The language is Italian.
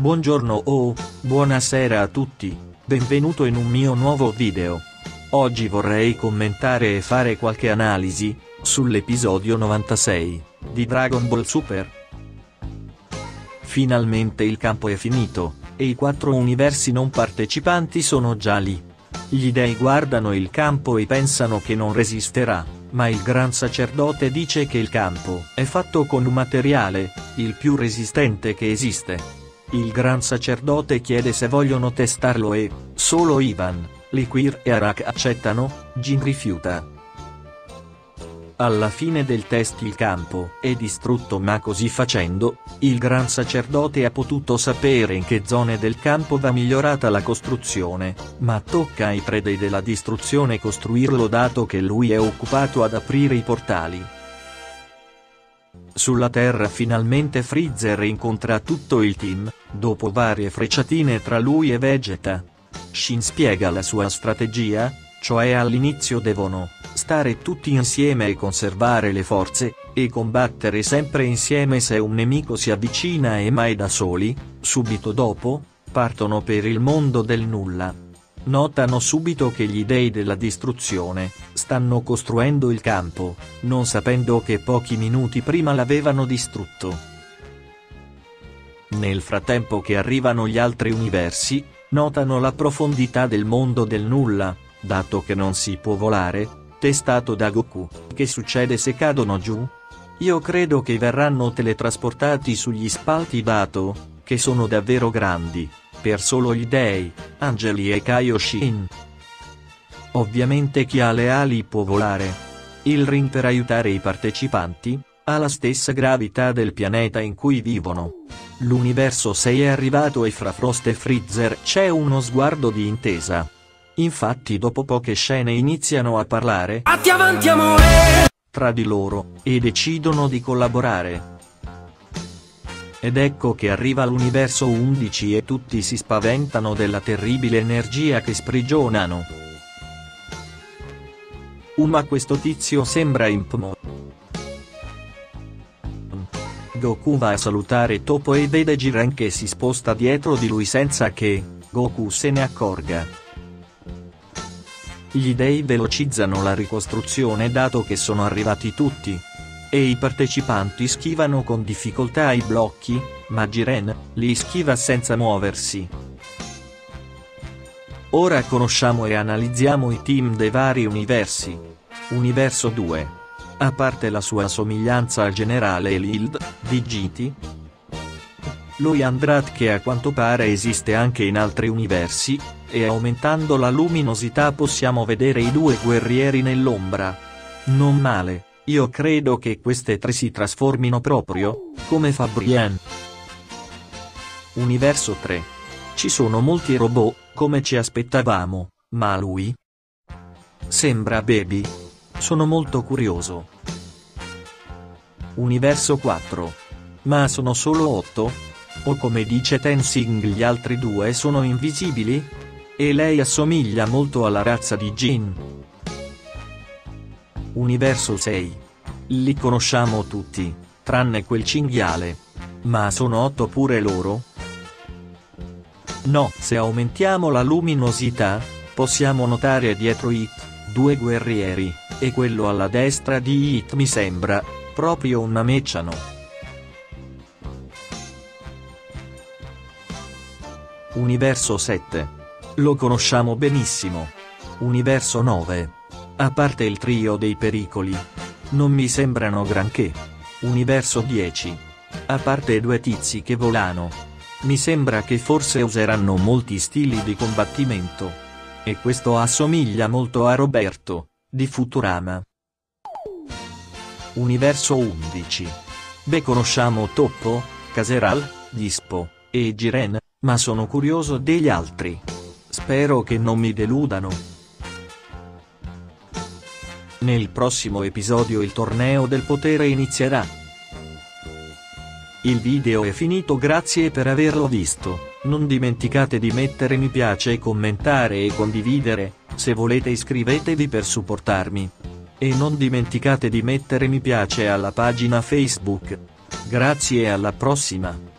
Buongiorno o buonasera a tutti, benvenuto in un mio nuovo video. Oggi vorrei commentare e fare qualche analisi sull'episodio 96 di Dragon Ball Super. Finalmente il campo è finito, e i 4 universi non partecipanti sono già lì. Gli dei guardano il campo e pensano che non resisterà, ma il gran sacerdote dice che il campo è fatto con un materiale, il più resistente che esiste. Il gran sacerdote chiede se vogliono testarlo e, solo Ivan, Liquir e Arak accettano, Jin rifiuta. Alla fine del test il campo è distrutto, ma così facendo, il gran sacerdote ha potuto sapere in che zone del campo va migliorata la costruzione, ma tocca ai predei della distruzione costruirlo dato che lui è occupato ad aprire i portali. Sulla Terra finalmente Freezer incontra tutto il team, dopo varie frecciatine tra lui e Vegeta. Shin spiega la sua strategia, cioè all'inizio devono stare tutti insieme e conservare le forze, e combattere sempre insieme se un nemico si avvicina e mai da soli. Subito dopo, partono per il mondo del nulla. Notano subito che gli dei della distruzione stanno costruendo il campo, non sapendo che pochi minuti prima l'avevano distrutto. Nel frattempo che arrivano gli altri universi, notano la profondità del mondo del nulla, dato che non si può volare, testato da Goku. Che succede se cadono giù? Io credo che verranno teletrasportati sugli spalti dato che sono davvero grandi, per solo gli dei, angeli e Kaioshin. Ovviamente chi ha le ali può volare. Il ring per aiutare i partecipanti ha la stessa gravità del pianeta in cui vivono. L'universo 6 è arrivato e fra Frost e Freezer c'è uno sguardo di intesa. Infatti dopo poche scene iniziano a parlare tra di loro, e decidono di collaborare. Ed ecco che arriva l'universo 11 e tutti si spaventano della terribile energia che sprigionano. Ma questo tizio sembra impmo. Goku va a salutare Toppo e vede Jiren che si sposta dietro di lui senza che Goku se ne accorga. Gli dei velocizzano la ricostruzione dato che sono arrivati tutti. E i partecipanti schivano con difficoltà i blocchi, ma Jiren li schiva senza muoversi. Ora conosciamo e analizziamo i team dei vari universi. Universo 2. A parte la sua somiglianza al generale Lild, di GT, lui Andrat che a quanto pare esiste anche in altri universi, e aumentando la luminosità possiamo vedere i 2 guerrieri nell'ombra. Non male, io credo che queste 3 si trasformino proprio come fa Brian. Universo 3. Ci sono molti robot, come ci aspettavamo, ma lui sembra baby. Sono molto curioso. Universo 4. Ma sono solo 8? O come dice Ten Sing gli altri 2 sono invisibili? E lei assomiglia molto alla razza di Jin. Universo 6. Li conosciamo tutti, tranne quel cinghiale. Ma sono 8 pure loro? No, se aumentiamo la luminosità, possiamo notare dietro Hit, 2 guerrieri, e quello alla destra di Hit mi sembra proprio un Namecciano. Universo 7. Lo conosciamo benissimo. Universo 9. A parte il trio dei pericoli, non mi sembrano granché. Universo 10. A parte i 2 tizi che volano, mi sembra che forse useranno molti stili di combattimento. E questo assomiglia molto a Roberto, di Futurama. Universo 11. Beh, conosciamo Toppo, Caseral, Dispo, e Jiren, ma sono curioso degli altri. Spero che non mi deludano. Nel prossimo episodio il torneo del potere inizierà. Il video è finito, grazie per averlo visto. Non dimenticate di mettere mi piace, commentare e condividere, se volete iscrivetevi per supportarmi. E non dimenticate di mettere mi piace alla pagina Facebook. Grazie e alla prossima.